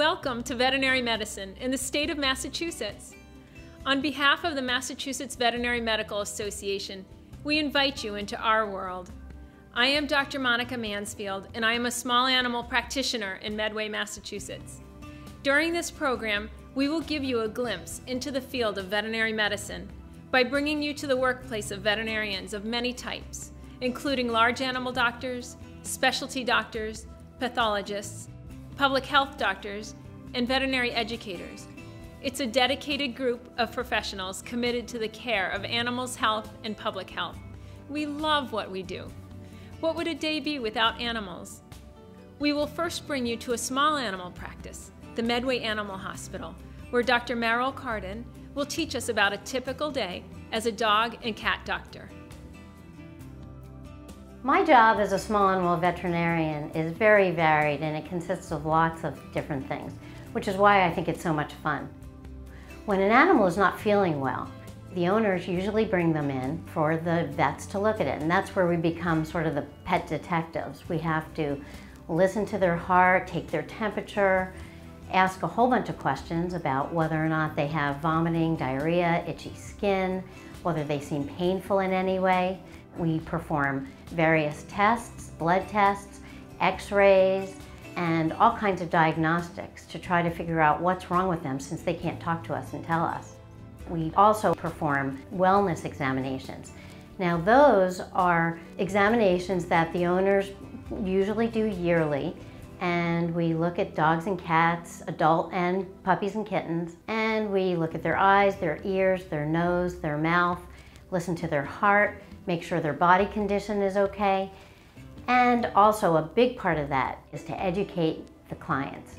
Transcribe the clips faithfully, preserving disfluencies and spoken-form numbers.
Welcome to veterinary medicine in the state of Massachusetts. On behalf of the Massachusetts Veterinary Medical Association, we invite you into our world. I am Doctor Monica Mansfield, and I am a small animal practitioner in Medway, Massachusetts. During this program, we will give you a glimpse into the field of veterinary medicine by bringing you to the workplace of veterinarians of many types, including large animal doctors, specialty doctors, pathologists, public health doctors, and veterinary educators. It's a dedicated group of professionals committed to the care of animals' health and public health. We love what we do. What would a day be without animals? We will first bring you to a small animal practice, the Medway Animal Hospital, where Doctor Merrill Cardin will teach us about a typical day as a dog and cat doctor. My job as a small animal veterinarian is very varied, and it consists of lots of different things, which is why I think it's so much fun. When an animal is not feeling well, the owners usually bring them in for the vets to look at it, and that's where we become sort of the pet detectives. We have to listen to their heart, take their temperature, ask a whole bunch of questions about whether or not they have vomiting, diarrhea, itchy skin, whether they seem painful in any way. We perform various tests, blood tests, x-rays, and all kinds of diagnostics to try to figure out what's wrong with them, since they can't talk to us and tell us. We also perform wellness examinations. Now, those are examinations that the owners usually do yearly, and we look at dogs and cats, adult and puppies and kittens, and we look at their eyes, their ears, their nose, their mouth, listen to their heart, make sure their body condition is okay. And also a big part of that is to educate the clients.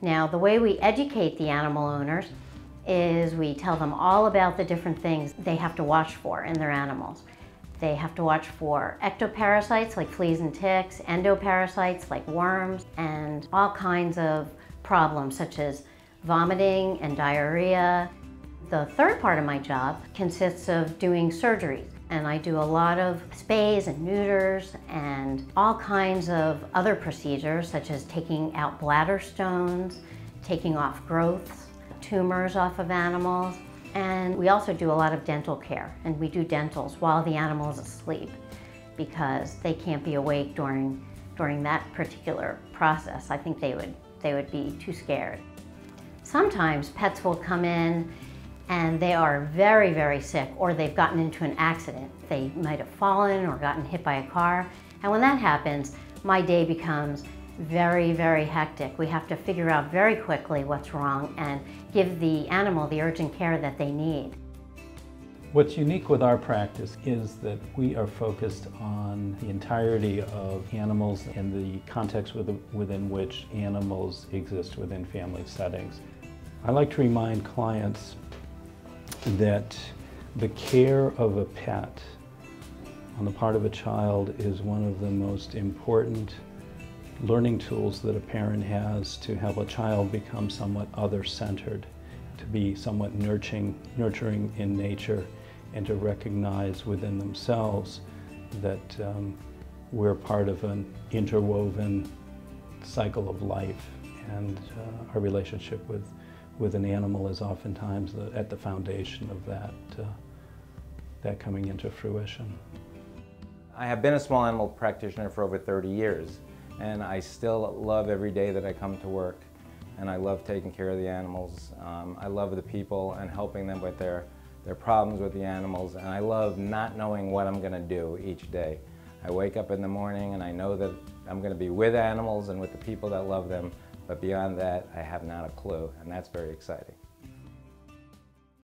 Now, the way we educate the animal owners is we tell them all about the different things they have to watch for in their animals. They have to watch for ectoparasites like fleas and ticks, endoparasites like worms, and all kinds of problems such as vomiting and diarrhea. The third part of my job consists of doing surgeries, and I do a lot of spays and neuters and all kinds of other procedures such as taking out bladder stones, taking off growths, tumors off of animals, and we also do a lot of dental care, and we do dentals while the animal is asleep because they can't be awake during, during that particular process. I think they would, they would be too scared. Sometimes pets will come in and they are very, very sick, or they've gotten into an accident. They might have fallen or gotten hit by a car, and when that happens, my day becomes very, very hectic. We have to figure out very quickly what's wrong and give the animal the urgent care that they need. What's unique with our practice is that we are focused on the entirety of animals and the context within which animals exist within family settings. I like to remind clients that the care of a pet on the part of a child is one of the most important learning tools that a parent has to help a child become somewhat other-centered, to be somewhat nurturing, nurturing in nature, and to recognize within themselves that um, we're part of an interwoven cycle of life, and uh, our relationship with, with an animal is oftentimes the, at the foundation of that, uh, that coming into fruition. I have been a small animal practitioner for over thirty years. And I still love every day that I come to work, and I love taking care of the animals. Um, I love the people and helping them with their, their problems with the animals, and I love not knowing what I'm going to do each day. I wake up in the morning and I know that I'm going to be with animals and with the people that love them, but beyond that I have not a clue, and that's very exciting.